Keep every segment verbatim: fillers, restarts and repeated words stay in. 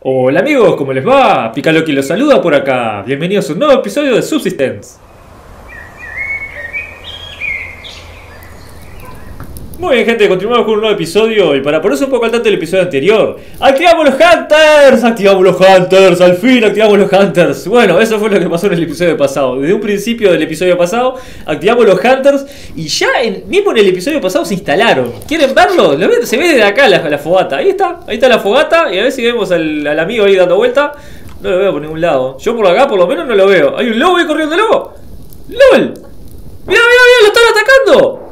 Hola amigos, ¿cómo les va? Picaloki los saluda por acá. Bienvenidos a un nuevo episodio de Subsistence. Muy bien gente, continuamos con un nuevo episodio. Y para ponerse un poco al tanto del episodio anterior, ¡activamos los Hunters! ¡Activamos los Hunters! ¡Al fin activamos los Hunters! Bueno, eso fue lo que pasó en el episodio pasado. Desde un principio del episodio pasado activamos los Hunters. Y ya en, mismo en el episodio pasado se instalaron. ¿Quieren verlo? ¿Lo ven? Se ve desde acá la, la fogata. Ahí está, ahí está la fogata. Y a ver si vemos al, al amigo ahí dando vuelta. No lo veo por ningún lado. Yo por acá por lo menos no lo veo. ¿Hay un lobo ahí corriendo, lobo? ¡Lol! ¡Mirá, mirá, mirá! ¡Lo están atacando!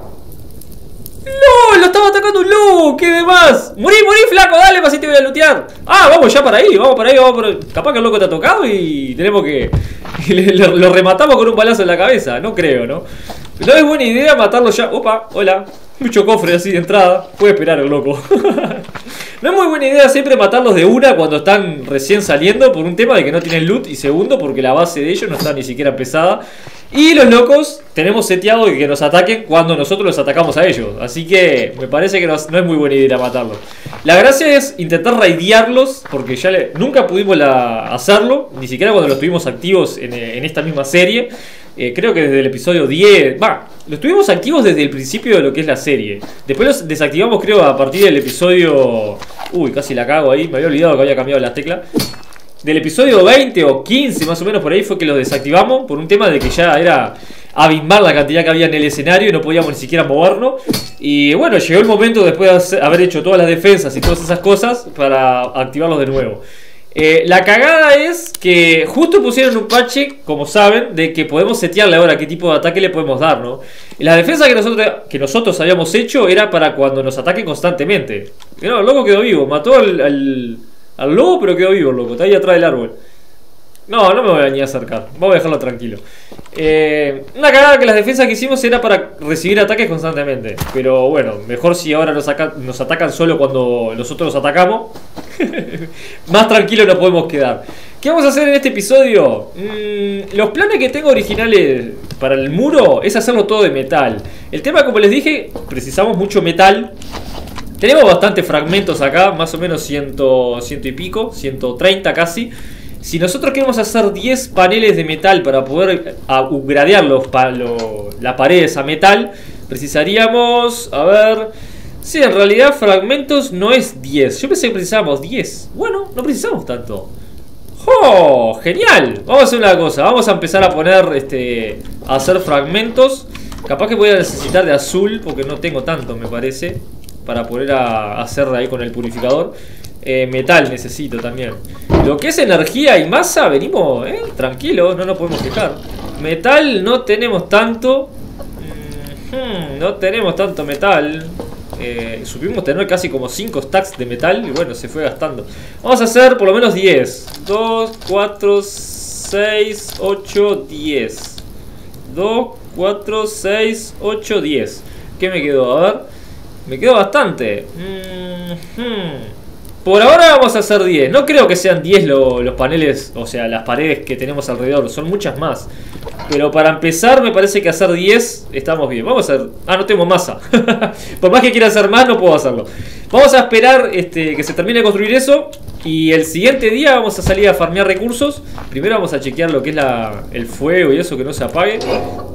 ¡No! ¡Lo estaba atacando un lobo! ¡Qué demás! ¡Morí, morí, flaco! ¡Dale, más si te voy a lootear! ¡Ah! ¡Vamos ya para ahí! ¡Vamos para ahí! ¡Vamos para ahí! Capaz que el loco te ha tocado y tenemos que... lo, lo rematamos con un balazo en la cabeza. No creo, ¿no? No es buena idea matarlo ya... ¡Opa! ¡Hola! Mucho cofre así de entrada. Puede esperar el loco. No es muy buena idea siempre matarlos de una cuando están recién saliendo, por un tema de que no tienen loot. Y segundo, porque la base de ellos no está ni siquiera pesada. Y los locos tenemos seteado que nos ataquen cuando nosotros los atacamos a ellos. Así que me parece que no, no es muy buena idea matarlos. La gracia es intentar raidearlos, porque ya le, nunca pudimos la, hacerlo, ni siquiera cuando los tuvimos activos en, en esta misma serie. Eh, creo que desde el episodio diez... Va, los tuvimos activos desde el principio de lo que es la serie. Después los desactivamos creo a partir del episodio... Uy, casi la cago ahí, me había olvidado que había cambiado las teclas. Del episodio veinte o quince más o menos por ahí fue que los desactivamos. Por un tema de que ya era abismal la cantidad que había en el escenario y no podíamos ni siquiera movernos. Y bueno, llegó el momento después de haber hecho todas las defensas y todas esas cosas para activarlos de nuevo. Eh, la cagada es que justo pusieron un parche, como saben, de que podemos setearle ahora qué tipo de ataque le podemos dar, ¿no? La defensa que nosotros, que nosotros habíamos hecho era para cuando nos ataquen constantemente. Pero el loco quedó vivo, mató al... al Al lobo, pero quedó vivo, loco. Está ahí atrás del árbol. No, no me voy a ni acercar. Vamos a dejarlo tranquilo. Eh, una cagada que las defensas que hicimos era para recibir ataques constantemente. Pero bueno, mejor si ahora nos, ataca, nos atacan solo cuando nosotros los atacamos. Más tranquilo nos podemos quedar. ¿Qué vamos a hacer en este episodio? Mm, los planes que tengo originales para el muro es hacerlo todo de metal. El tema, como les dije, precisamos mucho metal. Tenemos bastantes fragmentos acá, más o menos cien, ciento y pico, ciento treinta casi. Si nosotros queremos hacer diez paneles de metal para poder upgradear los, lo, las paredes a metal, precisaríamos, a ver... Sí, en realidad fragmentos no es diez, yo pensé que precisábamos diez. Bueno, no precisamos tanto. ¡Oh! ¡Genial! Vamos a hacer una cosa, vamos a empezar a poner, este, a hacer fragmentos. Capaz que voy a necesitar de azul, porque no tengo tanto me parece. Para poder a hacer ahí con el purificador. Eh, metal necesito también. Lo que es energía y masa, venimos, eh, tranquilo, no nos podemos quejar. Metal no tenemos tanto. Mm, no tenemos tanto metal. Eh, supimos tener casi como cinco stacks de metal. Y bueno, se fue gastando. Vamos a hacer por lo menos diez. dos, cuatro, seis, ocho, diez. dos, cuatro, seis, ocho, diez. ¿Qué me quedó? A ver. Me quedó bastante. Mm-hmm. Por ahora vamos a hacer diez. No creo que sean diez lo, los paneles, o sea, las paredes que tenemos alrededor. Son muchas más. Pero para empezar me parece que hacer diez estamos bien. Vamos a hacer... Ah, no tengo masa. Por más que quiera hacer más, no puedo hacerlo. Vamos a esperar este, que se termine de construir eso. Y el siguiente día vamos a salir a farmear recursos. Primero vamos a chequear lo que es la, el fuego y eso, que no se apague.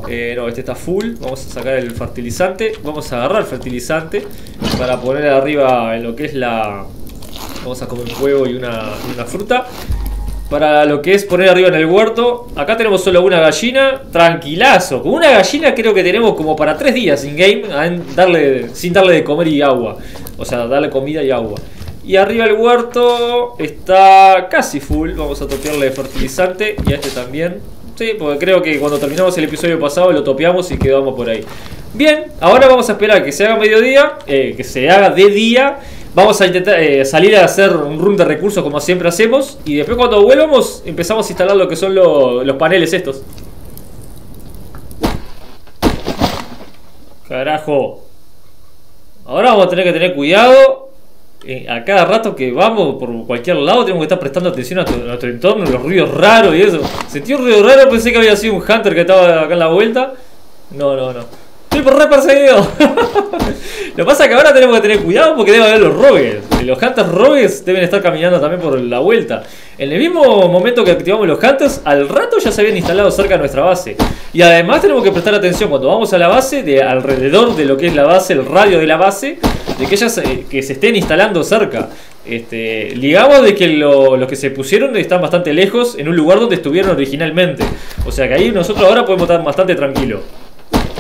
Eh, no, este está full. Vamos a sacar el fertilizante. Vamos a agarrar fertilizante para poner arriba en lo que es la... Vamos a comer un huevo y una, una fruta. Para lo que es poner arriba en el huerto. Acá tenemos solo una gallina. Tranquilazo. Con una gallina creo que tenemos como para tres días in game. Darle, sin darle de comer y agua. O sea, darle comida y agua. Y arriba el huerto está casi full. Vamos a topearle fertilizante. Y a este también. Sí, porque creo que cuando terminamos el episodio pasado lo topeamos y quedamos por ahí. Bien, ahora vamos a esperar que se haga mediodía. Eh, que se haga de día. Vamos a intentar eh, salir a hacer un run de recursos como siempre hacemos. Y después cuando vuelvamos empezamos a instalar lo que son lo, los paneles estos. Carajo. Ahora vamos a tener que tener cuidado. Eh, a cada rato que vamos por cualquier lado tenemos que estar prestando atención a, tu, a nuestro entorno, los ruidos raros y eso. Sentí un ruido raro, pensé que había sido un hunter que estaba acá en la vuelta. No, no, no. Estoy re perseguido. Lo que pasa es que ahora tenemos que tener cuidado porque debe haber los rogues. Los hunters rogues deben estar caminando también por la vuelta. En el mismo momento que activamos los hunters, al rato ya se habían instalado cerca de nuestra base. Y además tenemos que prestar atención cuando vamos a la base, de alrededor de lo que es la base, el radio de la base, de que ellas eh, que se estén instalando cerca. Este, ligamos de que lo, los que se pusieron están bastante lejos, en un lugar donde estuvieron originalmente. O sea que ahí nosotros ahora podemos estar bastante tranquilos.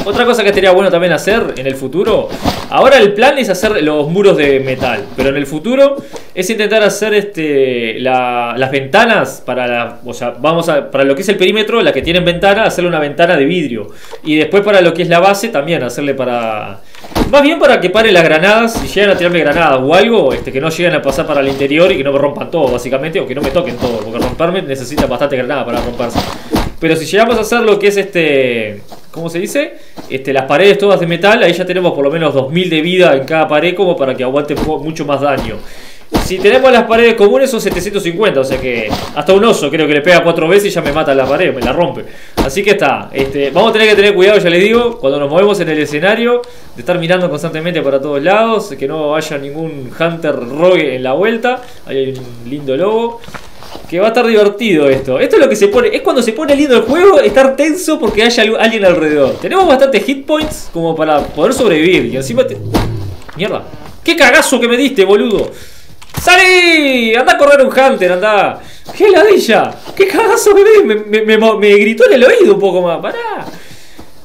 Otra cosa que estaría bueno también hacer en el futuro, ahora el plan es hacer los muros de metal, pero en el futuro es intentar hacer este la, las ventanas para la, o sea, vamos a, para lo que es el perímetro, la que tienen ventana, hacerle una ventana de vidrio. Y después para lo que es la base también hacerle para... Más bien para que pare las granadas, si llegan a tirarme granadas o algo, este, que no lleguen a pasar para el interior y que no me rompan todo básicamente, o que no me toquen todo, porque romperme necesita bastante granada para romperse. Pero si llegamos a hacer lo que es este, ¿cómo se dice? Este, las paredes todas de metal, ahí ya tenemos por lo menos dos mil de vida en cada pared como para que aguante mucho más daño. Si tenemos las paredes comunes son setecientos cincuenta, o sea que hasta un oso creo que le pega cuatro veces y ya me mata la pared, me la rompe. Así que está, este, vamos a tener que tener cuidado, ya les digo, cuando nos movemos en el escenario, de estar mirando constantemente para todos lados, que no haya ningún hunter rogue en la vuelta. Ahí hay un lindo lobo. Que va a estar divertido esto. Esto es lo que se pone. Es cuando se pone lindo el juego, estar tenso porque haya alguien alrededor. Tenemos bastantes hit points como para poder sobrevivir. Y encima te... Mierda. ¡Qué cagazo que me diste, boludo! ¡Salí! Anda a correr un hunter, anda. ¡Qué ladilla! ¡Qué cagazo que me diste! Me, me, me, me gritó en el oído un poco más. ¡Pará!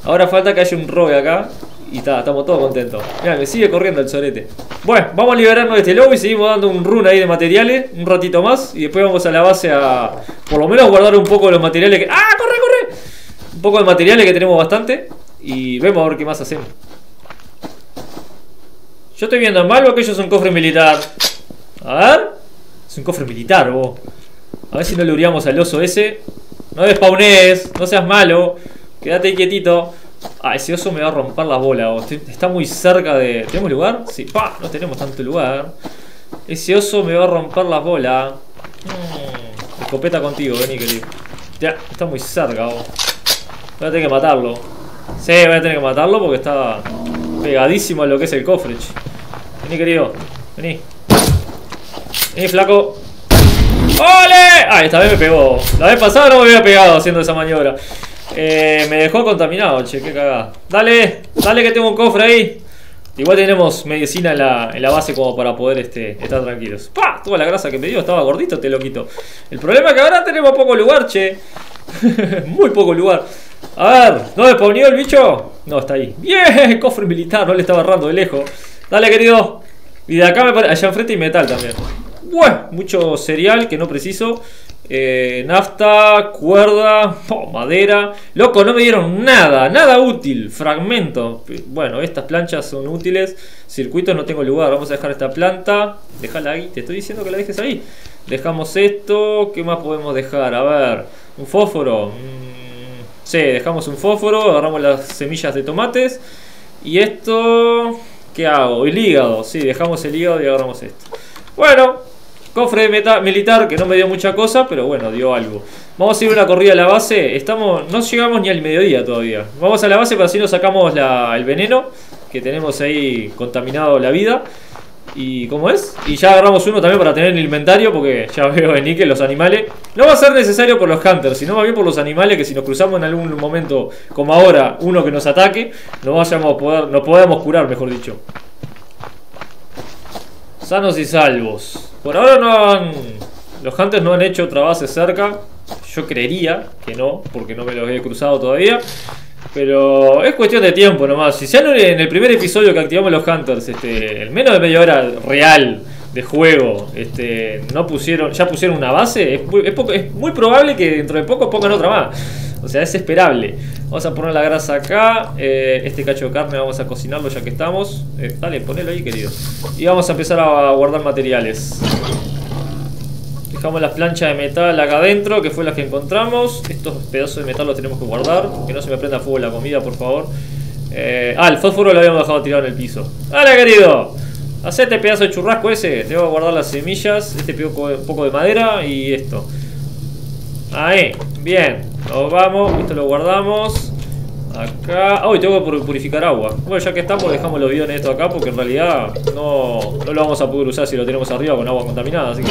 Ahora falta que haya un rogue acá. Y está, estamos todos contentos. Mirá, me sigue corriendo el sorete. Bueno, vamos a liberarnos de este lobby. Seguimos dando un run ahí de materiales. Un ratito más. Y después vamos a la base a... Por lo menos guardar un poco de los materiales que... ¡Ah, corre, corre! Un poco de materiales que tenemos bastante. Y vemos a ver qué más hacemos. Yo estoy viendo en malo que ellos son cofre militar. A ver. Es un cofre militar, vos. A ver si no le uriamos al oso ese. No despawnees. No seas malo. Quédate quietito. Ah, ese oso me va a romper las bolas. Está muy cerca de... ¿Tenemos lugar? Sí, pa, no tenemos tanto lugar. Ese oso me va a romper las bolas. Mm. Escopeta contigo, vení querido. Ya, está muy cerca, vos. Voy a tener que matarlo. Sí, voy a tener que matarlo porque está pegadísimo a lo que es el cofre. Vení querido, vení. Vení flaco. ¡Ole! Ah, esta vez me pegó. La vez pasada no me había pegado haciendo esa maniobra. Eh, me dejó contaminado, che, qué cagada. Dale, dale que tengo un cofre ahí. Igual tenemos medicina en la, en la base como para poder este, estar tranquilos. ¡Pah! Toda la grasa que me dio, estaba gordito, te lo quito. El problema es que ahora tenemos poco lugar, che. Muy poco lugar. A ver, ¿no despawneó el bicho? No, está ahí. ¡Bien! Cofre militar, no le estaba errando de lejos. Dale, querido. Y de acá me parece, allá enfrente hay metal también. Bueno, mucho cereal que no preciso. Eh, nafta, cuerda, oh, madera. Loco, no me dieron nada, nada útil. Fragmento. Bueno, estas planchas son útiles. Circuitos no tengo lugar. Vamos a dejar esta planta. Déjala ahí. Te estoy diciendo que la dejes ahí. Dejamos esto. ¿Qué más podemos dejar? A ver. Un fósforo. Mm, sí, dejamos un fósforo. Agarramos las semillas de tomates. Y esto... ¿Qué hago? El hígado. Sí, dejamos el hígado y agarramos esto. Bueno... Cofre meta militar que no me dio mucha cosa, pero bueno, dio algo. Vamos a ir una corrida a la base. Estamos, no llegamos ni al mediodía todavía. Vamos a la base para así nos sacamos la, el veneno que tenemos ahí contaminado la vida. ¿Y cómo es? Y ya agarramos uno también para tener en el inventario porque ya veo venir que los animales... No va a ser necesario por los hunters, sino más bien por los animales que si nos cruzamos en algún momento como ahora uno que nos ataque, nos vayamos a poder, nos podamos curar, mejor dicho. Sanos y salvos. Por ahora no han... Los hunters no han hecho otra base cerca. Yo creería que no, porque no me los he cruzado todavía. Pero es cuestión de tiempo nomás. Si ya en el primer episodio que activamos los hunters, este, en menos de media hora real de juego, este, no pusieron, ya pusieron una base, es muy, es poco, es muy probable que dentro de poco pongan otra más. O sea, es esperable. Vamos a poner la grasa acá. Eh, este cacho de carne vamos a cocinarlo ya que estamos. Eh, dale, ponelo ahí, querido. Y vamos a empezar a guardar materiales. Dejamos las planchas de metal acá adentro, que fue las que encontramos. Estos pedazos de metal los tenemos que guardar. Que no se me prenda fuego la comida, por favor. Eh, ah, el fósforo lo habíamos dejado tirado en el piso. ¡Dale, querido! Hacete pedazo de churrasco ese. Te voy a guardar las semillas. Este poco, poco de madera y esto. Ahí, bien. Nos vamos, esto lo guardamos. Acá. Uy, oh, tengo que purificar agua. Bueno, ya que estamos, dejamos los bidones esto acá, porque en realidad no, no lo vamos a poder usar si lo tenemos arriba con agua contaminada. Así que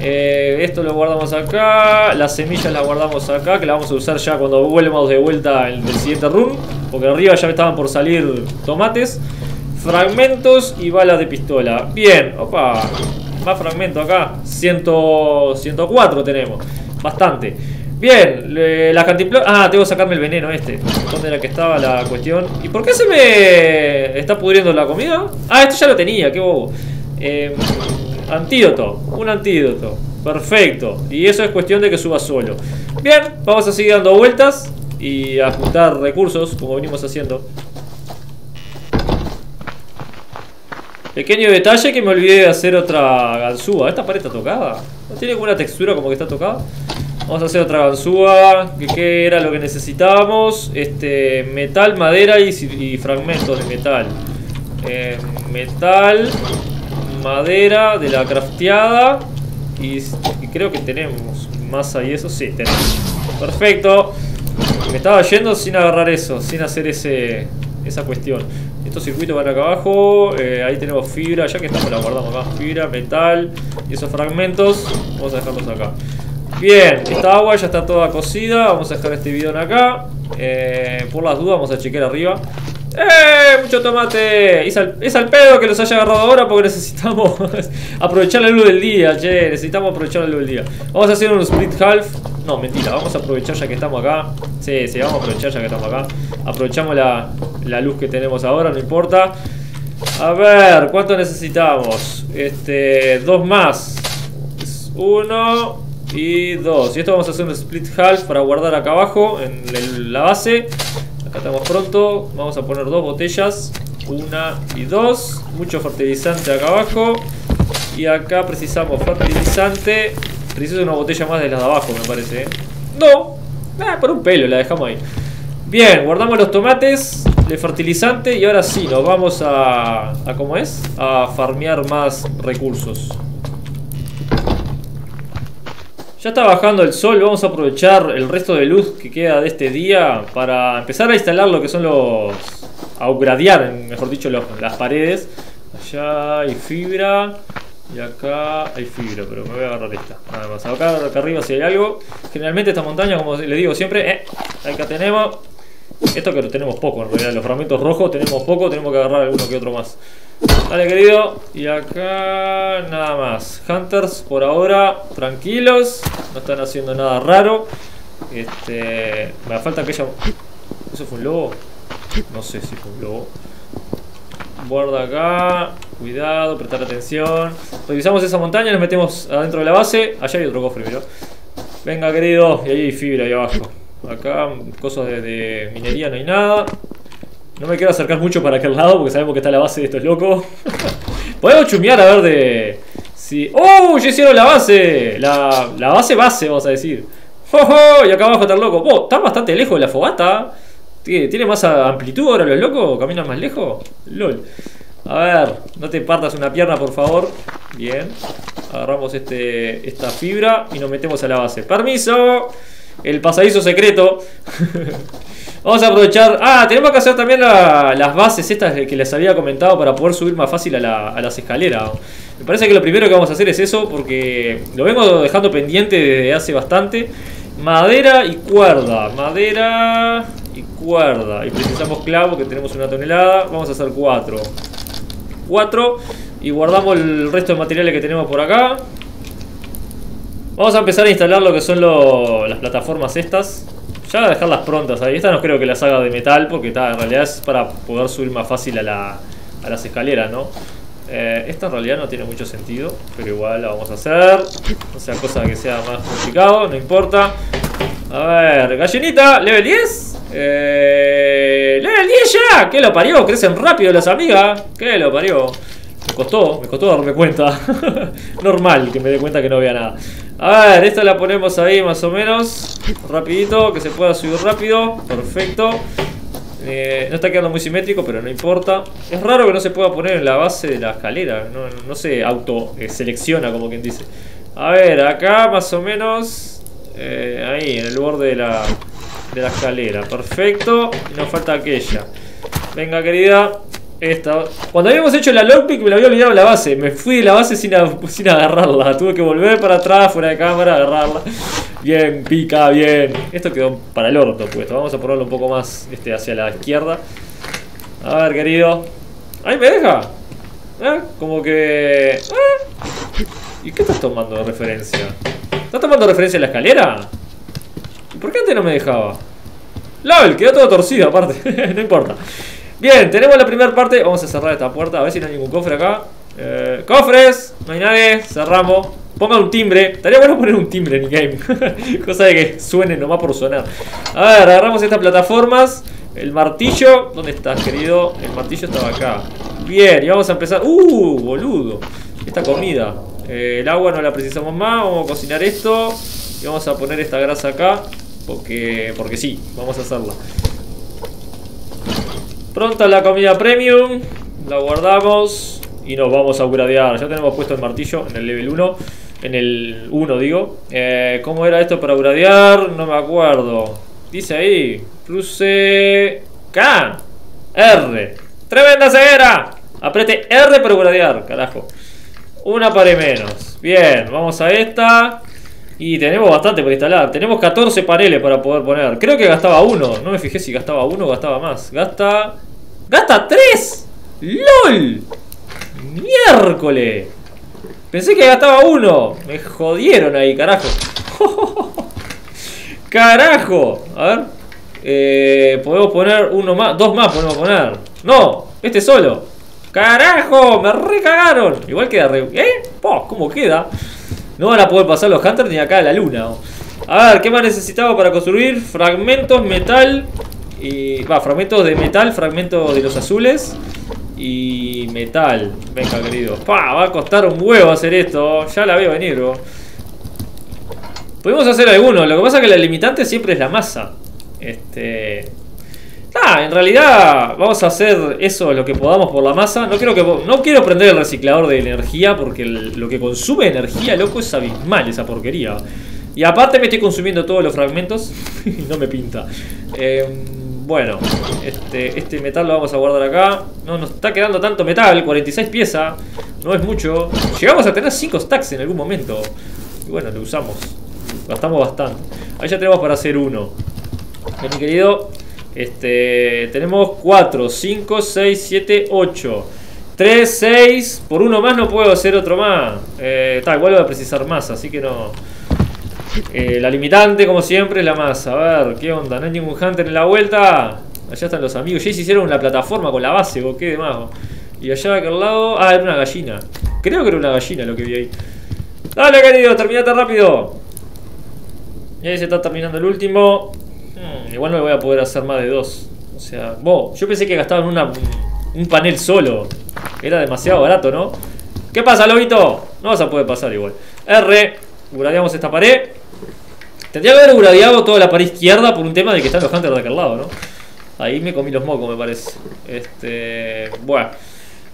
eh, esto lo guardamos acá. Las semillas las guardamos acá, que las vamos a usar ya cuando vuelvamos de vuelta en el siguiente run, porque arriba ya estaban por salir tomates. Fragmentos y balas de pistola. Bien, opa. Más fragmentos acá. ciento cuatro tenemos. Bastante. Bien, eh, la cantimplora. Ah, tengo que sacarme el veneno este. ¿Dónde era que estaba la cuestión? ¿Y por qué se me está pudriendo la comida? Ah, esto ya lo tenía, qué bobo. Eh, antídoto. Un antídoto. Perfecto. Y eso es cuestión de que suba solo. Bien, vamos a seguir dando vueltas y a juntar recursos como venimos haciendo. Pequeño detalle que me olvidé de hacer otra ganzúa. ¿Esta pared está tocada? ¿No tiene alguna textura como que está tocada? Vamos a hacer otra ganzúa. ¿Qué era lo que necesitábamos? Este, metal, madera y, y fragmentos de metal. Eh, metal, madera de la crafteada. Y, y creo que tenemos masa y eso. Sí, tenemos. Perfecto. Me estaba yendo sin agarrar eso, sin hacer ese, esa cuestión. Estos circuitos van acá abajo, eh, ahí tenemos fibra, ya que estamos la guardamos acá, fibra, metal y esos fragmentos, vamos a dejarlos acá. Bien, esta agua ya está toda cocida, vamos a dejar este bidón acá, eh, por las dudas vamos a chequear arriba. ¡Eh! Mucho tomate, es al, es al pedo que los haya agarrado ahora porque necesitamos aprovechar la luz del día, che, necesitamos aprovechar la luz del día. Vamos a hacer un split half. No, mentira, vamos a aprovechar ya que estamos acá. Sí, sí, vamos a aprovechar ya que estamos acá. Aprovechamos la, la luz que tenemos ahora, no importa. A ver, ¿cuánto necesitamos? Este, dos más. Uno y dos. Y esto vamos a hacer un split half para guardar acá abajo en el, la base. Acá estamos pronto. Vamos a poner dos botellas. Una y dos. Mucho fertilizante acá abajo. Y acá precisamos fertilizante. Preciso una botella más de las de abajo, me parece, ¿eh? No, ah, por un pelo la dejamos ahí. Bien, guardamos los tomates, el fertilizante. Y ahora sí, nos vamos a, a ¿cómo es? A farmear más recursos. Ya está bajando el sol, vamos a aprovechar el resto de luz que queda de este día para empezar a instalar lo que son los... a upgradear, mejor dicho, los, las paredes. Allá hay fibra. Y acá hay fibra, pero me voy a agarrar esta. Nada más, acá, acá arriba si hay algo. Generalmente estas montañas, como le digo siempre, eh, acá tenemos. Esto que lo tenemos poco en realidad, los fragmentos rojos tenemos poco, tenemos que agarrar alguno que otro más. Dale, querido. Y acá nada más. Hunters por ahora, tranquilos. No están haciendo nada raro. Este. Me falta aquella. ¿Eso fue un lobo? No sé si fue un lobo. Guarda acá, cuidado, prestar atención. Revisamos esa montaña, nos metemos adentro de la base. Allá hay otro cofre, mirá. Venga, querido, y ahí hay fibra ahí abajo. Acá, cosas de, de minería, no hay nada. No me quiero acercar mucho para aquel lado porque sabemos que está la base de estos locos. Podemos chumear a ver de... si... ¡Oh! ¡Ya hicieron la base! La, la base base, vamos a decir. ¡Oh, oh! Y acá abajo está el loco. ¡Oh! Está bastante lejos de la fogata. ¿Tiene más amplitud ahora los locos? ¿Caminan más lejos? LOL. A ver, no te partas una pierna, por favor. Bien. Agarramos este, esta fibra y nos metemos a la base. ¡Permiso! El pasadizo secreto. Vamos a aprovechar... Ah, tenemos que hacer también la, las bases estas que les había comentado para poder subir más fácil a, la, a las escaleras. Me parece que lo primero que vamos a hacer es eso porque lo vengo dejando pendiente desde hace bastante. Madera y cuerda. Madera... y cuerda, y precisamos clavo que tenemos una tonelada, vamos a hacer cuatro cuatro y guardamos el resto de materiales que tenemos por acá. Vamos a empezar a instalar lo que son lo, las plataformas estas, ya voy a dejarlas prontas ahí. Esta no creo que las haga de metal porque está, en realidad es para poder subir más fácil a, la, a las escaleras, ¿no? Eh, esta en realidad no tiene mucho sentido, pero igual la vamos a hacer, o sea, cosa que sea más complicado, no importa. A ver, gallinita, level diez. Eh, level diez ya. ¿Qué lo parió? Crecen rápido las amigas. ¿Qué lo parió? Me costó, me costó darme cuenta. Normal que me dé cuenta que no había nada. A ver, esta la ponemos ahí más o menos. Rapidito, que se pueda subir rápido. Perfecto. Eh, no está quedando muy simétrico, pero no importa. Es raro que no se pueda poner en la base de la escalera. No, no se auto eh, selecciona, como quien dice. A ver, acá más o menos... Eh, ahí, en el borde de la, de la escalera. Perfecto. Y nos falta aquella. Venga, querida. Esta. Cuando habíamos hecho la lockpick me la había olvidado la base. Me fui de la base sin, a, sin agarrarla. Tuve que volver para atrás, fuera de cámara, agarrarla. Bien, pica, bien. Esto quedó para el orto puesto. Vamos a ponerlo un poco más este, hacia la izquierda. A ver, querido. Ahí me deja. ¿Eh? Como que... ¿Eh? ¿Y qué estás tomando de referencia? ¿Estás tomando referencia a la escalera? ¿Y por qué antes no me dejaba? LOL, quedó todo torcido aparte. No importa. Bien, tenemos la primera parte. Vamos a cerrar esta puerta. A ver si no hay ningún cofre acá. eh, ¡Cofres! No hay nadie. Cerramos. Pongan un timbre. Estaría bueno poner un timbre en el game. Cosa de que suene nomás por sonar. A ver, agarramos estas plataformas. El martillo. ¿Dónde estás, querido? El martillo estaba acá. Bien, y vamos a empezar. ¡Uh, boludo! Esta comida. eh, El agua no la precisamos más. Vamos a cocinar esto. Y vamos a poner esta grasa acá. Porque, porque sí, vamos a hacerla. Pronta la comida premium. La guardamos. Y nos vamos a upgradear. Ya tenemos puesto el martillo en el level uno. En el uno digo. eh, ¿Cómo era esto para upgradear? No me acuerdo. Dice ahí cruce K R. ¡Tremenda ceguera! Apriete R para upgradear. Carajo. Una pared menos. Bien, vamos a esta. Y tenemos bastante para instalar. Tenemos catorce paneles para poder poner. Creo que gastaba uno. No me fijé si gastaba uno o gastaba más. Gasta... ¡Gasta tres! ¡LOL! ¡Miércoles! Pensé que gastaba uno. Me jodieron ahí, carajo. ¡Carajo! A ver. Eh, podemos poner uno más. Dos más podemos poner. ¡No! Este solo. ¡Carajo! Me recagaron. Igual queda re... ¿Eh? Po, ¿cómo queda? No van a poder pasar los hunters ni acá a la luna. A ver, ¿qué más necesitaba para construir? Fragmentos, metal. Y. Va, fragmentos de metal, fragmentos de los azules. Y. Metal. Venga, querido. Pa, va a costar un huevo hacer esto. Ya la veo venir, bro. Podemos hacer algunos. Lo que pasa es que la limitante siempre es la masa. Este. Ah, en realidad vamos a hacer eso lo que podamos por la masa. No quiero, que, no quiero prender el reciclador de energía porque el, lo que consume energía, loco, es abismal esa porquería. Y aparte me estoy consumiendo todos los fragmentos y no me pinta. Eh, bueno, este, este metal lo vamos a guardar acá. No nos está quedando tanto metal, cuarenta y seis piezas. No es mucho. Llegamos a tener cinco stacks en algún momento. Y bueno, lo usamos. Gastamos bastante. Ahí ya tenemos para hacer uno. Bien, mi querido... Este, tenemos cuatro, cinco, seis, siete, ocho. tres, seis. Por uno más no puedo hacer otro más. Eh, tal, igual voy a precisar más, así que no. Eh, la limitante, como siempre, es la masa. A ver, ¿qué onda? No hay ningún hunter en la vuelta. Allá están los amigos. Ya se hicieron una plataforma con la base, ¿o qué demás? Y allá de aquel lado. Ah, era una gallina. Creo que era una gallina lo que vi ahí. Dale, querido, terminate rápido. Y ahí se está terminando el último. Hmm, igual no le voy a poder hacer más de dos. O sea, bo, yo pensé que gastaban una, un panel solo. Era demasiado barato, ¿no? ¿Qué pasa, lobito? No vas a poder pasar igual. R, gradeamos esta pared. Tendría que haber gradeado toda la pared izquierda por un tema de que están los hunters de aquel lado, ¿no? Ahí me comí los mocos, me parece. Este, bueno.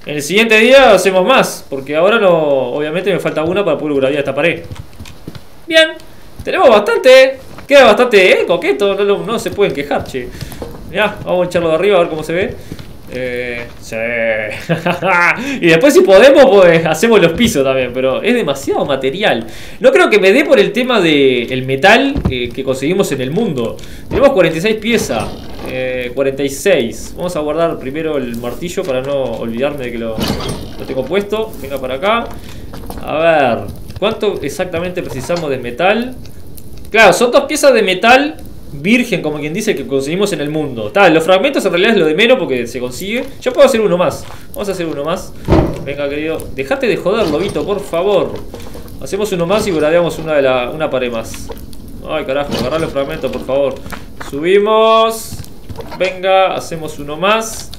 En el siguiente día hacemos más. Porque ahora no, obviamente me falta una para poder gradear esta pared. Bien, tenemos bastante. Queda bastante eh, coqueto, no, no, no se pueden quejar, che. Mirá, vamos a echarlo de arriba a ver cómo se ve. Eh, sí. Y después si podemos, pues hacemos los pisos también, pero es demasiado material. No creo que me dé por el tema del metal eh, que conseguimos en el mundo. Tenemos cuarenta y seis piezas, eh, cuarenta y seis. Vamos a guardar primero el martillo para no olvidarme de que lo, lo tengo puesto. Venga para acá. A ver, ¿cuánto exactamente precisamos de metal? Claro, son dos piezas de metal virgen, como quien dice, que conseguimos en el mundo. Tal, los fragmentos en realidad es lo de menos porque se consigue. Yo puedo hacer uno más. Vamos a hacer uno más. Venga, querido. Dejate de joder, lobito, por favor. Hacemos uno más y gradeamos una de la, una pared más. Ay, carajo, agarrá los fragmentos, por favor. Subimos. Venga, hacemos uno más.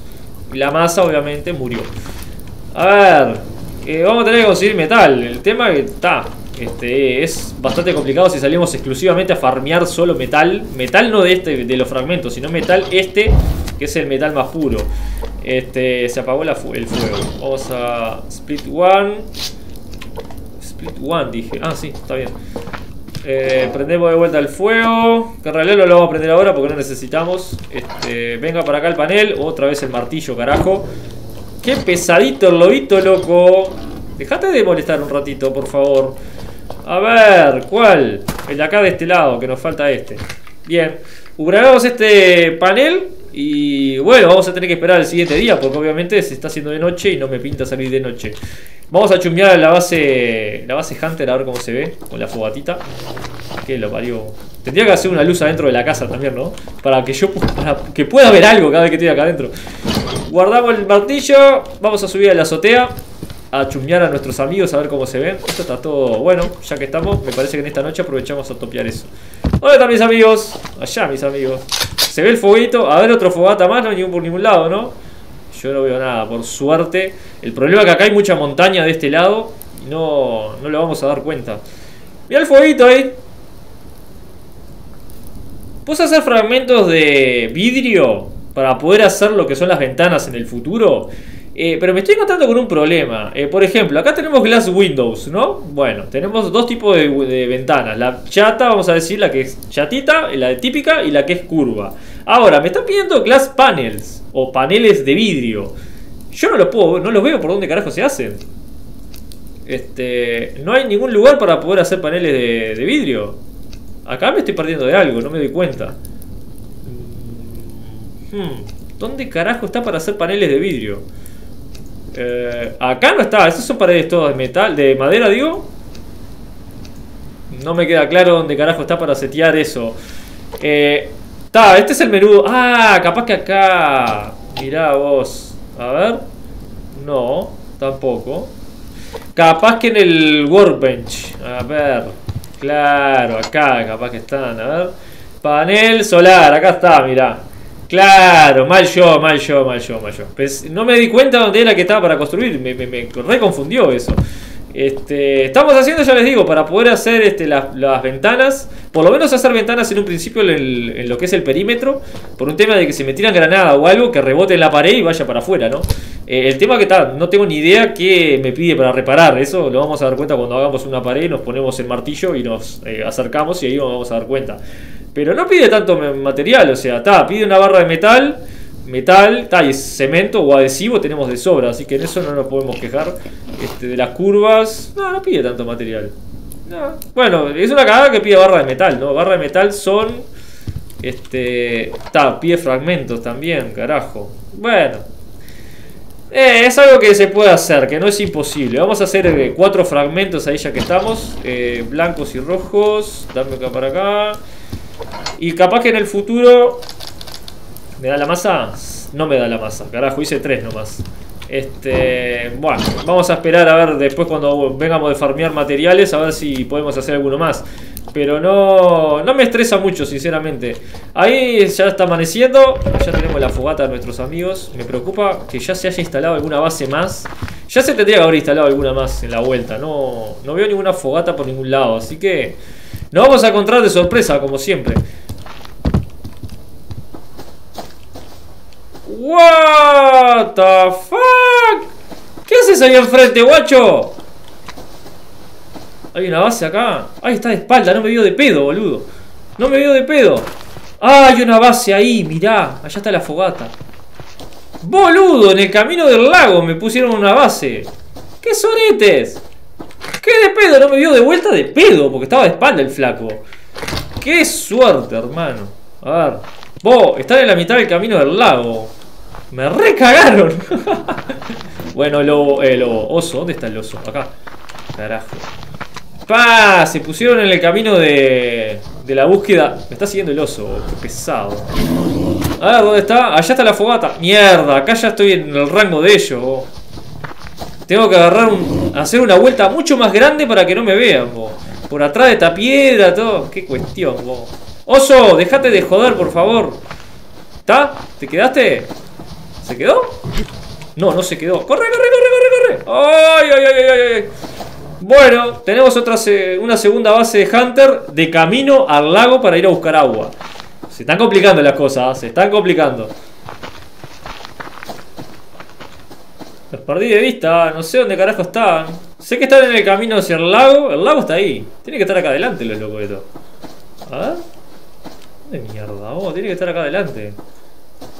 Y la masa, obviamente, murió. A ver. Eh, vamos a tener que conseguir metal. El tema que está... Este, es bastante complicado si salimos exclusivamente a farmear solo metal. Metal no de este, de los fragmentos, sino metal este, que es el metal más puro. Este, se apagó la fu el fuego. Vamos a split one. Split one dije. Ah, sí, está bien. Eh, prendemos de vuelta el fuego, que en realidad no lo vamos a prender ahora porque no necesitamos. Este, venga para acá el panel, otra vez el martillo, carajo. Qué pesadito el lobito, loco. Dejate de molestar un ratito, por favor. A ver, ¿cuál? El de acá de este lado, que nos falta este. Bien, ubravamos este panel. Y bueno, vamos a tener que esperar el siguiente día, porque obviamente se está haciendo de noche y no me pinta salir de noche. Vamos a chumbear la base, la base Hunter, a ver cómo se ve con la fogatita. Que lo parió. Tendría que hacer una luz adentro de la casa también, ¿no? Para que yo para que pueda ver algo cada vez que estoy acá adentro. Guardamos el martillo. Vamos a subir a la azotea a chumbear a nuestros amigos a ver cómo se ven. Esto está todo bueno, ya que estamos. Me parece que en esta noche aprovechamos a topear eso. ¿Dónde están mis amigos? Allá, mis amigos. Se ve el foguito. A ver, otro fogata más. No hay ningún por ningún lado, ¿no? Yo no veo nada, por suerte. El problema es que acá hay mucha montaña de este lado. No, no lo vamos a dar cuenta. Mirá el foguito ahí. ¿Puedes hacer fragmentos de vidrio para poder hacer lo que son las ventanas en el futuro? Eh, pero me estoy encontrando con un problema. eh, Por ejemplo, acá tenemos glass windows, ¿no? Bueno, tenemos dos tipos de, de ventanas. La chata, vamos a decir, la que es chatita, la de típica, y la que es curva. Ahora, me están pidiendo glass panels o paneles de vidrio. Yo no los puedo, no los veo por dónde carajo se hacen. Este, no hay ningún lugar para poder hacer paneles de, de vidrio. Acá me estoy perdiendo de algo, no me doy cuenta. hmm, ¿Dónde carajo está para hacer paneles de vidrio? Eh, acá no está, esas son paredes todas de metal, de madera, digo. No me queda claro dónde carajo está para setear eso. Eh, ta, este es el menú. Ah, capaz que acá. Mirá vos. A ver. No, tampoco. Capaz que en el workbench. A ver. Claro, acá capaz que están. A ver. Panel solar, acá está, mirá. Claro, mal yo, mal yo, mal yo, mal yo. Pues no me di cuenta dónde era que estaba para construir. Me, me, me reconfundió eso. Este, estamos haciendo, ya les digo, para poder hacer este, las, las ventanas. Por lo menos hacer ventanas en un principio en, el, en lo que es el perímetro. Por un tema de que se me tiran granada o algo que rebote en la pared y vaya para afuera, ¿no? Eh, el tema que está, no tengo ni idea qué me pide para reparar. Eso lo vamos a dar cuenta cuando hagamos una pared. Nos ponemos el martillo y nos eh, acercamos y ahí nos vamos a dar cuenta. Pero no pide tanto material, o sea, está, pide una barra de metal, metal, ta, y cemento o adhesivo tenemos de sobra, así que en eso no nos podemos quejar. Este, de las curvas, no, no pide tanto material. No. Bueno, es una cagada que pide barra de metal, ¿no? Barra de metal son, este, ta, pide fragmentos también, carajo. Bueno, eh, es algo que se puede hacer, que no es imposible. Vamos a hacer eh, cuatro fragmentos ahí ya que estamos, eh, blancos y rojos, dame acá para acá. Y capaz que en el futuro... ¿Me da la masa? No me da la masa, carajo, hice tres nomás. Este... Bueno, vamos a esperar a ver después cuando vengamos de farmear materiales, a ver si podemos hacer alguno más. Pero no... No me estresa mucho, sinceramente. Ahí ya está amaneciendo. Ya tenemos la fogata de nuestros amigos. Me preocupa que ya se haya instalado alguna base más. Ya se tendría que haber instalado alguna más en la vuelta. No, no veo ninguna fogata por ningún lado, así que... Nos vamos a encontrar de sorpresa, como siempre. What the fuck? ¿Qué haces ahí enfrente, guacho? Hay una base acá. Ahí está de espalda, no me vio de pedo, boludo. No me vio de pedo. Ah, hay una base ahí, mirá. Allá está la fogata. Boludo, en el camino del lago me pusieron una base. ¡Qué sonetes! ¿Qué de pedo? No me vio de vuelta de pedo, porque estaba de espalda el flaco. ¡Qué suerte, hermano! A ver. Vos, estar en la mitad del camino del lago. ¡Me recagaron! Bueno, lobo, eh, lobo. Oso, ¿dónde está el oso? Acá. Carajo. ¡Pah! Se pusieron en el camino de, de la búsqueda. Me está siguiendo el oso, qué pesado. A ver, ¿dónde está? Allá está la fogata. ¡Mierda! Acá ya estoy en el rango de ellos, vos. Tengo que agarrar un, hacer una vuelta mucho más grande para que no me vean, bo. Por atrás de esta piedra, todo. Qué cuestión, bo. Oso, dejate de joder, por favor. ¿Está? ¿Te quedaste? ¿Se quedó? No, no se quedó. ¡Corre, corre, corre, corre, corre! ¡Ay, ay, ay, ay, ay! Bueno, tenemos otra se una segunda base de Hunter de camino al lago para ir a buscar agua. Se están complicando las cosas, ¿eh? Se están complicando. Los perdí de vista, no sé dónde carajo están. Sé que están en el camino hacia el lago. El lago está ahí. Tiene que estar acá adelante los locos estos. A ver. ¿Dónde mierda? Oh, tiene que estar acá adelante.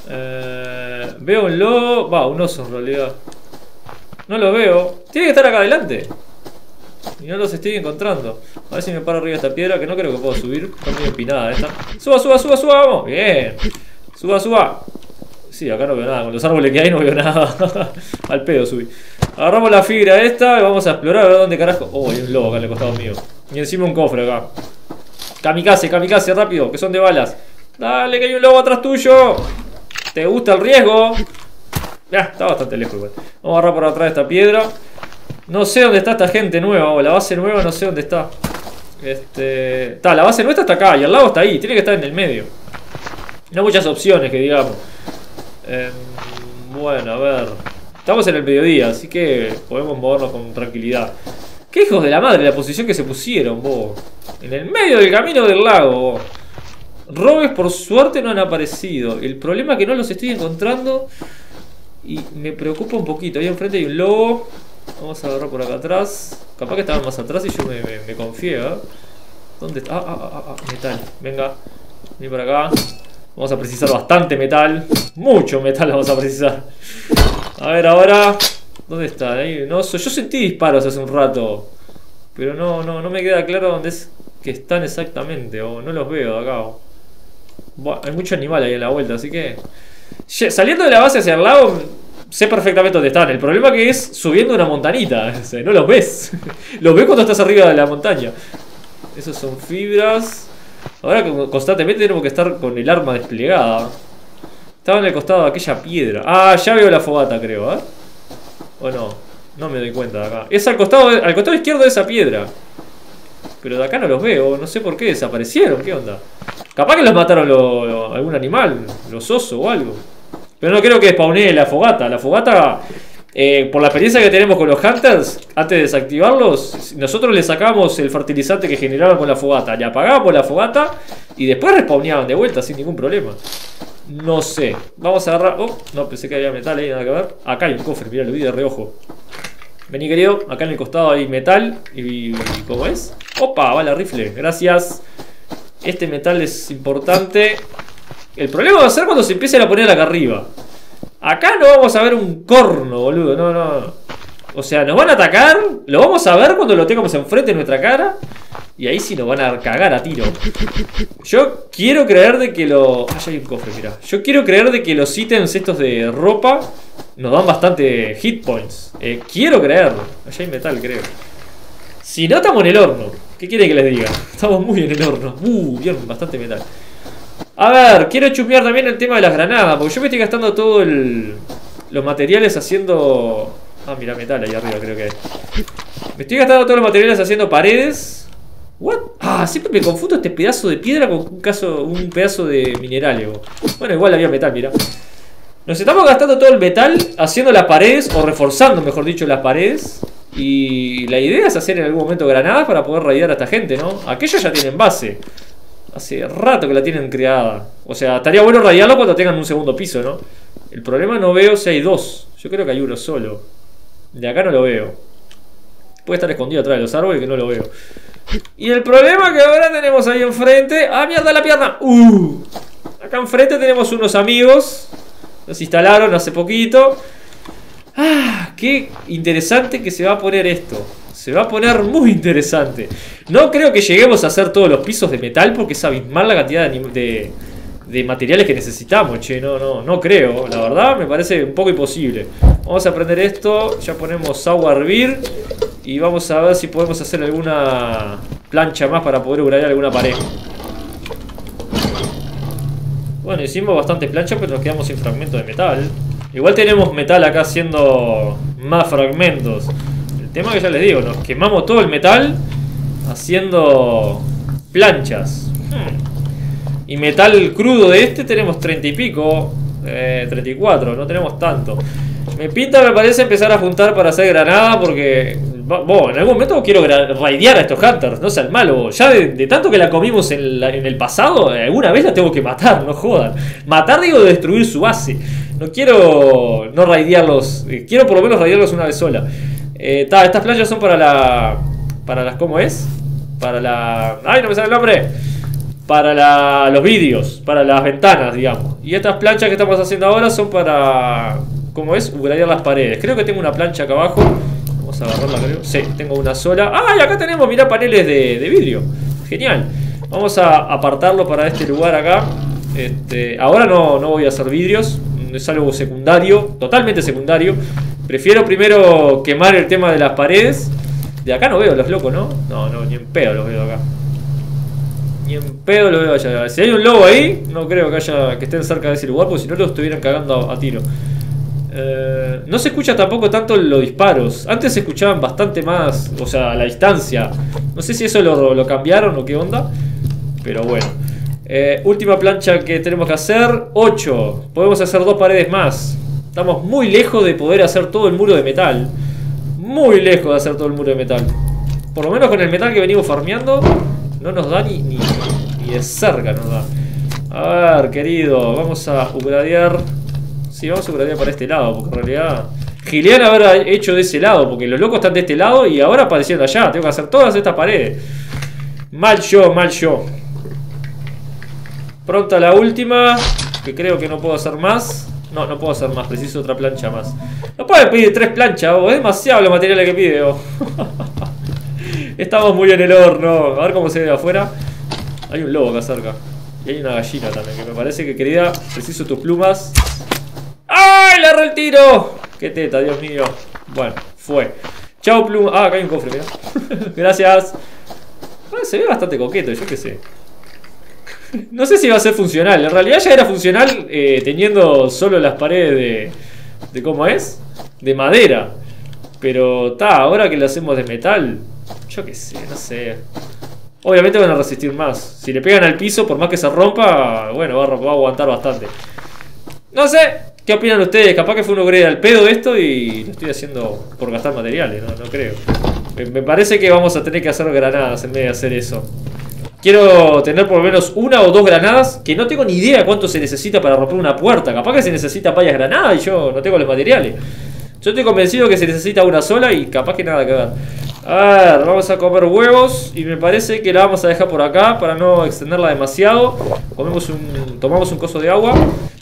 Eh, veo un lobo. Va, un oso en realidad. No lo veo. Tiene que estar acá adelante. Y no los estoy encontrando. A ver si me paro arriba de esta piedra, que no creo que pueda subir. Está muy empinada esta. Suba, suba, suba, suba, vamos. Bien. Suba, suba. Sí, acá no veo nada. Con los árboles que hay no veo nada. Al pedo subí. Agarramos la fibra esta y vamos a explorar a ver dónde carajo. Oh, hay un lobo acá en el costado mío. Y encima un cofre acá. Kamikaze, kamikaze, rápido, que son de balas. Dale, que hay un lobo atrás tuyo. ¿Te gusta el riesgo? Ya, está bastante lejos igual. Vamos a agarrar por atrás esta piedra. No sé dónde está esta gente nueva, o la base nueva, no sé dónde está. Este. Está, la base nuestra está acá y al lado está ahí, tiene que estar en el medio. No hay muchas opciones que digamos. Eh, bueno, a ver. Estamos en el mediodía, así que podemos movernos con tranquilidad. ¿Qué hijos de la madre la posición que se pusieron, vos? En el medio del camino del lago, vos. Robes por suerte no han aparecido. El problema es que no los estoy encontrando. Y me preocupa un poquito. Ahí enfrente hay un lobo. Vamos a agarrar por acá atrás. Capaz que estaban más atrás y yo me, me, me confié, ¿eh? ¿Dónde está? Ah, ah, ah, ah, metal. Venga, vení por acá. Vamos a precisar bastante metal. Mucho metal vamos a precisar. A ver ahora. ¿Dónde está? Ahí un oso. Yo sentí disparos hace un rato. Pero no, no, no me queda claro dónde es que están exactamente. O no los veo de acá. O. Bueno, hay mucho animal ahí en la vuelta, así que. Ye, saliendo de la base hacia el lago, sé perfectamente dónde están. El problema que es subiendo una montanita. No los ves. Los ves cuando estás arriba de la montaña. Esos son fibras. Ahora constantemente tenemos que estar con el arma desplegada. Estaba en el costado de aquella piedra. Ah, ya veo la fogata, creo, ¿eh? O no, no me doy cuenta de acá. Es al costado, de, al costado izquierdo de esa piedra. Pero de acá no los veo, no sé por qué, desaparecieron, ¿qué onda? Capaz que los mataron lo, lo, algún animal, los osos o algo. Pero no creo que spawné la fogata. La fogata, eh, por la experiencia que tenemos con los hunters, antes de desactivarlos, nosotros le sacamos el fertilizante que generaban con la fogata. Le apagábamos la fogata y después respawneaban de vuelta sin ningún problema. No sé, vamos a agarrar. Oh, no, pensé que había metal ahí, nada que ver. Acá hay un cofre, mirá, lo vi de reojo. Vení, querido, acá en el costado hay metal. ¿Y cómo es? Opa, va la rifle, gracias. Este metal es importante. El problema va a ser cuando se empiecen a poner acá arriba. Acá no vamos a ver un corno, boludo, no, no. O sea, nos van a atacar. Lo vamos a ver cuando lo tengamos enfrente de nuestra cara. Y ahí sí nos van a cagar a tiro. Yo quiero creer de que lo... Ah, ya hay un cofre, mirá. Yo quiero creer de que los ítems estos de ropa nos dan bastante hit points. Eh, quiero creerlo. Allá hay metal, creo. Si no, estamos en el horno. ¿Qué quieren que les diga? Estamos muy en el horno. Uh, bien, bastante metal. A ver, quiero chumear también el tema de las granadas. Porque yo me estoy gastando todo el... los materiales haciendo... Ah, mirá, metal ahí arriba creo que hay. Me estoy gastando todos los materiales haciendo paredes. What? Ah, siempre me confundo este pedazo de piedra con un, caso, un pedazo de mineral. Bueno, igual había metal, mira. Nos estamos gastando todo el metal haciendo las paredes, o reforzando, mejor dicho, las paredes. Y la idea es hacer en algún momento granadas para poder raidear a esta gente, ¿no? Aquellos ya tienen base. Hace rato que la tienen creada. O sea, estaría bueno raidearlo cuando tengan un segundo piso, ¿no? El problema no veo si hay dos. Yo creo que hay uno solo. De acá no lo veo. Puede estar escondido atrás de los árboles que no lo veo. Y el problema que ahora tenemos ahí enfrente. ¡Ah, mierda la pierna! ¡Uh! Acá enfrente tenemos unos amigos. Los instalaron hace poquito. ¡Ah! ¡Qué interesante que se va a poner esto! Se va a poner muy interesante. No creo que lleguemos a hacer todos los pisos de metal porque es abismal la cantidad de, de, de materiales que necesitamos, che. No, no, no creo. La verdad me parece un poco imposible. Vamos a prender esto. Ya ponemos agua a hervir. Y vamos a ver si podemos hacer alguna plancha más para poder urallar alguna pared. Bueno, hicimos bastantes planchas, pero nos quedamos sin fragmentos de metal. Igual tenemos metal acá haciendo más fragmentos. El tema que ya les digo, nos quemamos todo el metal haciendo planchas. Hmm. Y metal crudo de este tenemos treinta y pico, eh, treinta y cuatro, no tenemos tanto. Me pinta, me parece, empezar a juntar para hacer granada porque... Bo, en algún momento quiero raidear a estos hunters, no sean malos. Ya de, de tanto que la comimos en, la, en el pasado, alguna vez la tengo que matar, no jodan. Matar digo de destruir su base. No quiero no raidearlos, eh, quiero por lo menos raidearlos una vez sola. Eh, ta, estas playas son para la... Para las... ¿Cómo es? Para la... ¡Ay, no me sale el nombre! Para la, los vidrios, para las ventanas, digamos. Y estas planchas que estamos haciendo ahora son para... ¿Cómo es? Ubrear las paredes. Creo que tengo una plancha acá abajo. Vamos a agarrarla, creo. Sí, tengo una sola. ¡Ah! Y acá tenemos, mirá, paneles de, de vidrio. Genial. Vamos a apartarlo para este lugar acá. Este, ahora no, no voy a hacer vidrios. Es algo secundario, totalmente secundario. Prefiero primero quemar el tema de las paredes. De acá no veo los locos, ¿no? No, no, ni en pedo los veo acá. Ni en pedo los veo allá. Si hay un lobo ahí, no creo que haya que estén cerca de ese lugar, porque si no los estuvieran cagando a, a tiro. Eh, no se escucha tampoco tanto los disparos. Antes se escuchaban bastante más, o sea, a la distancia. No sé si eso lo, lo cambiaron o qué onda, pero bueno. Eh, última plancha que tenemos que hacer, ocho. Podemos hacer dos paredes más. Estamos muy lejos de poder hacer todo el muro de metal. Muy lejos de hacer todo el muro de metal. Por lo menos con el metal que venimos farmeando, no nos da ni, ni, ni de cerca nos da. A ver, querido, vamos a upgradear. Sí, vamos a upgradear para este lado, porque en realidad... Gilean habrá hecho de ese lado, porque los locos están de este lado y ahora apareciendo allá. Tengo que hacer todas estas paredes. Mal yo, mal yo. Pronta la última, que creo que no puedo hacer más. No, no puedo hacer más, preciso otra plancha más. No puedes pedir tres planchas, vos, es demasiado los materiales que pide, vos. Estamos muy en el horno. A ver cómo se ve de afuera. Hay un lobo acá cerca. Y hay una gallina también, que me parece que, querida, preciso tus plumas. ¡Ay, le erré el tiro! ¡Qué teta, Dios mío! Bueno, fue. Chao, pluma. Ah, acá hay un cofre, mira. Gracias. Bueno, se ve bastante coqueto, yo qué sé. No sé si va a ser funcional. En realidad ya era funcional eh, teniendo solo las paredes de, de... ¿Cómo es? De madera. Pero está, ahora que lo hacemos de metal, yo qué sé, no sé. Obviamente van a resistir más. Si le pegan al piso, por más que se rompa, bueno, va a, va a aguantar bastante. No sé, ¿qué opinan ustedes? Capaz que fue un upgrade al pedo esto y lo estoy haciendo por gastar materiales, no, no creo. Me, me parece que vamos a tener que hacer granadas en vez de hacer eso. Quiero tener por lo menos una o dos granadas, que no tengo ni idea cuánto se necesita para romper una puerta. Capaz que se necesita varias granadas y yo no tengo los materiales. Yo estoy convencido que se necesita una sola y capaz que nada que ver. A ver, vamos a comer huevos y me parece que la vamos a dejar por acá para no extenderla demasiado. Comemos un, tomamos un coso de agua.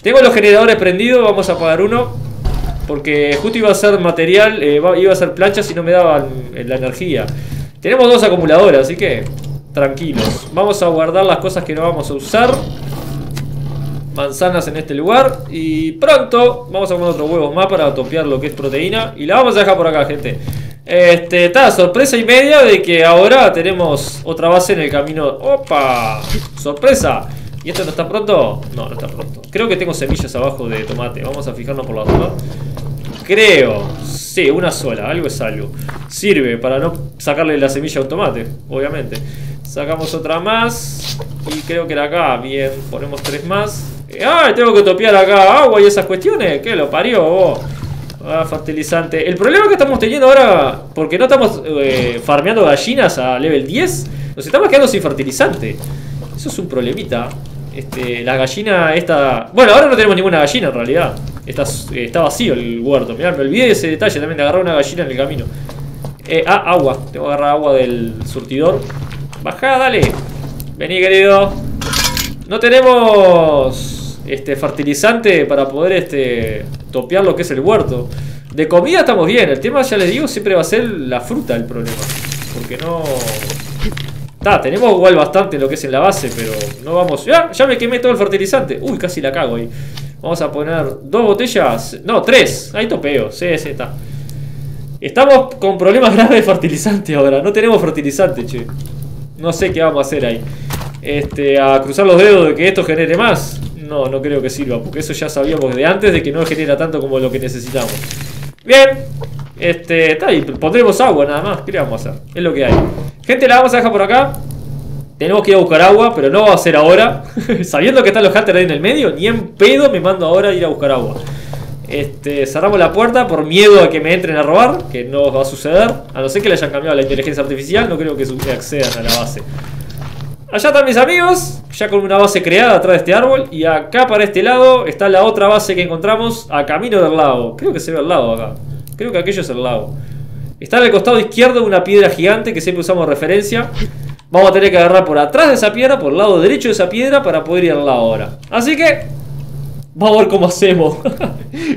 Tengo los generadores prendidos, vamos a apagar uno. Porque justo iba a ser material, eh, iba a ser planchas y no me daban la energía. Tenemos dos acumuladoras, así que... tranquilos, vamos a guardar las cosas que no vamos a usar. Manzanas en este lugar. Y pronto vamos a poner otros huevos más para topear lo que es proteína. Y la vamos a dejar por acá, gente. Este, está, sorpresa y media de que ahora tenemos otra base en el camino. ¡Opa! ¡Sorpresa! ¿Y esto no está pronto? No, no está pronto. Creo que tengo semillas abajo de tomate. Vamos a fijarnos por la duda. Creo, sí, una sola, algo es algo. Sirve para no sacarle la semilla a un tomate, obviamente. Sacamos otra más. Y creo que era acá, bien, ponemos tres más. ¡Ah! Tengo que topear acá agua y esas cuestiones. ¿Qué lo parió vos? Ah, fertilizante. El problema que estamos teniendo ahora, porque no estamos eh, farmeando gallinas a level diez, nos estamos quedando sin fertilizante. Eso es un problemita. Este, la gallina esta... Bueno, ahora no tenemos ninguna gallina en realidad. Está, eh, está vacío el huerto. Mirá, me olvidé de ese detalle también de agarrar una gallina en el camino. Eh, ah, agua. Tengo que agarrar agua del surtidor. Bajá, dale. Vení, querido. No tenemos este fertilizante para poder este topear lo que es el huerto. De comida estamos bien. El tema, ya les digo, siempre va a ser la fruta el problema. Porque no... Ta, tenemos igual bastante lo que es en la base, pero no vamos... ¡Ah! Ya me quemé todo el fertilizante. Uy, casi la cago ahí. Vamos a poner dos botellas. No, tres. Ahí topeo. Sí, sí, está. Estamos con problemas graves de fertilizante ahora. No tenemos fertilizante, che. No sé qué vamos a hacer ahí. Este, a cruzar los dedos de que esto genere más. No, no creo que sirva. Porque eso ya sabíamos de antes de que no genera tanto como lo que necesitamos. Bien. Este, está ahí. Pondremos agua nada más. ¿Qué le vamos a hacer? Es lo que hay. Gente, la vamos a dejar por acá. Tenemos que ir a buscar agua, pero no va a ser ahora. Sabiendo que están los hunters ahí en el medio, ni en pedo me mando ahora a ir a buscar agua. Este, cerramos la puerta por miedo a que me entren a robar, que no va a suceder. A no ser que le hayan cambiado la inteligencia artificial, no creo que accedan a la base. Allá están mis amigos, ya con una base creada atrás de este árbol. Y acá para este lado está la otra base que encontramos a camino del lago. Creo que se ve el lago acá. Creo que aquello es el lago. Está en el costado izquierdo una piedra gigante que siempre usamos referencia. Vamos a tener que agarrar por atrás de esa piedra, por el lado derecho de esa piedra, para poder ir al lado ahora. Así que vamos a ver cómo hacemos.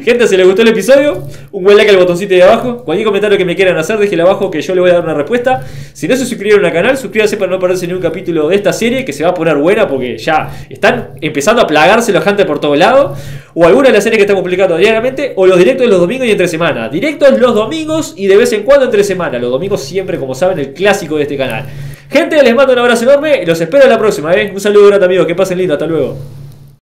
Gente, si les gustó el episodio, un buen like al botoncito de abajo. Cualquier comentario que me quieran hacer, déjenlo abajo que yo le voy a dar una respuesta. Si no se suscribieron al canal, suscríbanse para no perderse ningún capítulo de esta serie, que se va a poner buena porque ya están empezando a plagarse los hunters por todos lados. O alguna de las series que estamos publicando diariamente, o los directos de los domingos y entre semana. Directos los domingos y de vez en cuando entre semana. Los domingos siempre, como saben, el clásico de este canal. Gente, les mando un abrazo enorme y los espero en la próxima, ¿eh? Un saludo grande, amigos, que pasen lindo, hasta luego.